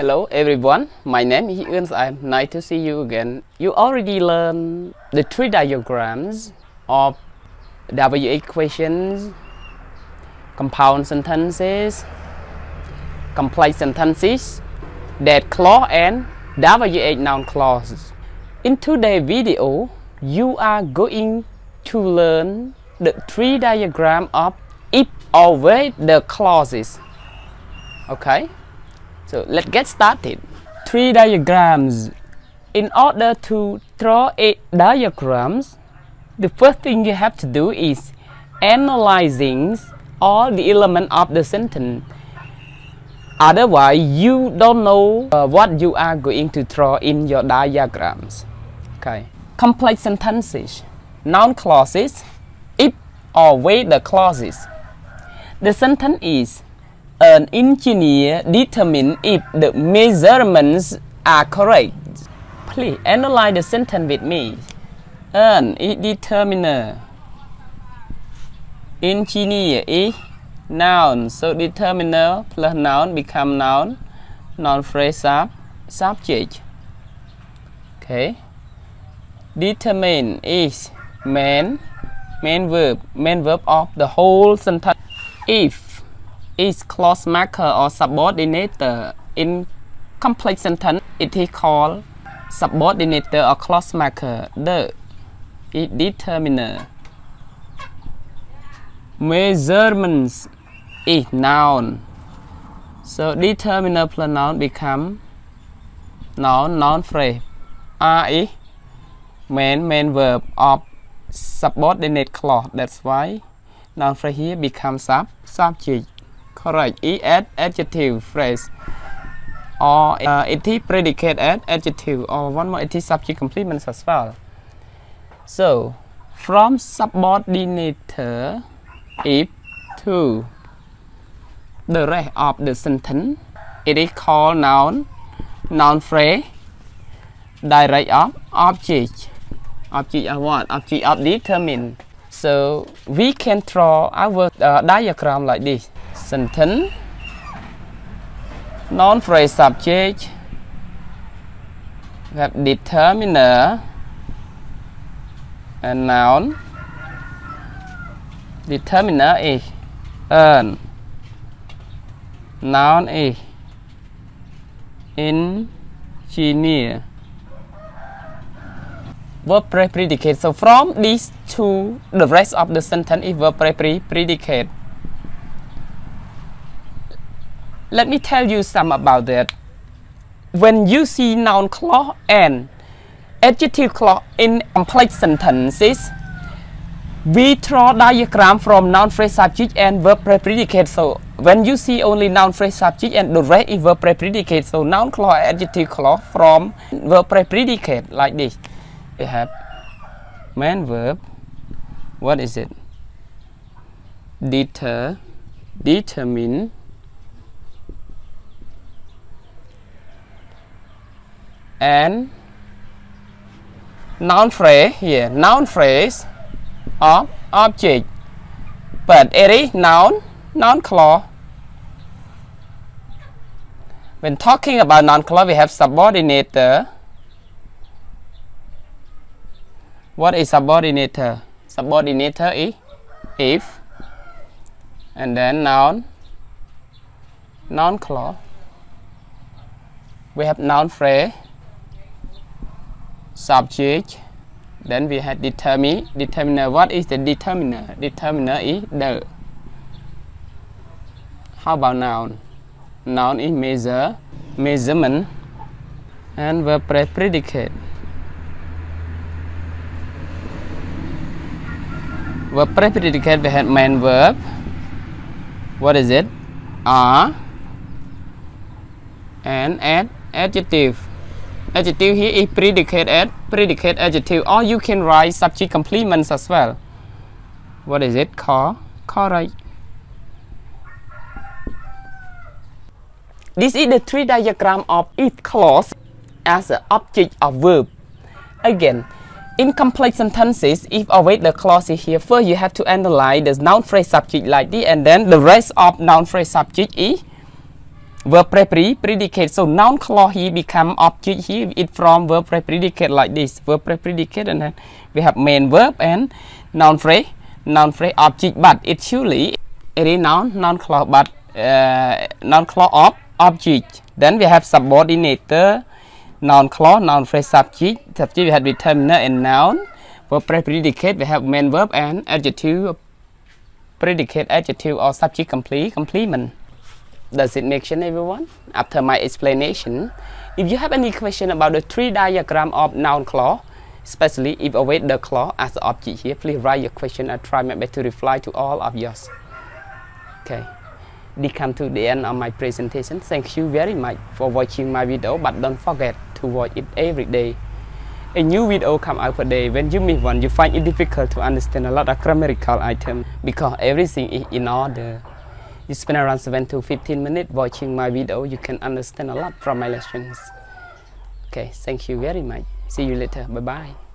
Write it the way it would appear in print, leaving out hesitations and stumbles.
Hello everyone, my name is Yuen. I'm nice to see you again. You already learned the three diagrams of W equations, compound sentences, complex sentences, that clause and WH noun clause. In today's video, you are going to learn the three diagrams of if or with the clauses. Okay? So let's get started. Three diagrams. In order to draw a diagrams, the first thing you have to do is analyzing all the elements of the sentence. Otherwise, you don't know what you are going to draw in your diagrams. Okay. Complex sentences, noun clauses, if or with the clauses. The sentence is: an engineer determines if the measurements are correct. Please analyze the sentence with me. An is determiner. Engineer is noun. So determiner plus noun become noun. Noun phrase subject. Okay. Determine is main verb. Main verb of the whole sentence. If is clause marker or subordinator. In complex sentence, it is called subordinator or clause marker. The is determiner. Measurements is noun. So determiner plus noun become noun. Noun phrase. Are is main verb of subordinate clause. That's why noun phrase here becomes subject. Correct. Is adjective phrase, or it is predicate as adjective, or one more, it is subject complement as well. So from subordinator if to the rest of the sentence, it is called noun. Noun phrase direct of object. Object of what? Object of determine. So we can draw our diagram like this. Sentence, noun phrase subject, we have determiner and noun. Determiner is an, noun is engineer. Verb phrase predicate. So from these to the rest of the sentence is verb phrase predicate. Let me tell you some about that. When you see noun clause and adjective clause in complex sentences, we draw diagram from noun phrase subject and verb phrase predicate. So when you see only noun phrase subject and the rest is verb phrase predicate, so noun clause and adjective clause from verb phrase predicate like this. We have main verb. What is it? Determine. And noun phrase here, noun phrase of object, but it is noun clause. When talking about noun clause, we have subordinator. What is subordinator? Subordinator is if, and then noun clause. We have noun phrase subject, then we had determiner. What is the determiner? Determiner is the. How about noun? Noun is measurement, and verb phrase predicate. Verb phrase predicate, we had main verb. What is it? Are, and adjective. Adjective here is predicate adjective, or you can write subject complements as well. What is it called? Correct. This is the three diagram of if clause as an object of verb. Again, in complex sentences, if or with the clause is here, first you have to analyze the noun phrase subject like this, and then the rest of noun phrase subject is verb predicate. So noun clause here become object here. It from verb predicate like this. Verb predicate, and then we have main verb and noun phrase object. But it's surely any noun, noun clause, but noun clause of object. Then we have subordinator, noun clause, noun phrase subject. Subject we have determiner and noun. Verb predicate we have main verb and adjective. Predicate, adjective or subject complete, complement. Does it make sense, everyone? After my explanation, if you have any question about the three diagram of noun clause, especially if await the clause as the object here, please write your question and try my best to reply to all of yours. Okay, we come to the end of my presentation. Thank you very much for watching my video, but don't forget to watch it every day. A new video comes out per day. When you meet one, you find it difficult to understand a lot of grammatical items because everything is in order. You spend around 7 to 15 minutes watching my video. You can understand a lot from my lessons. Okay, thank you very much. See you later. Bye-bye.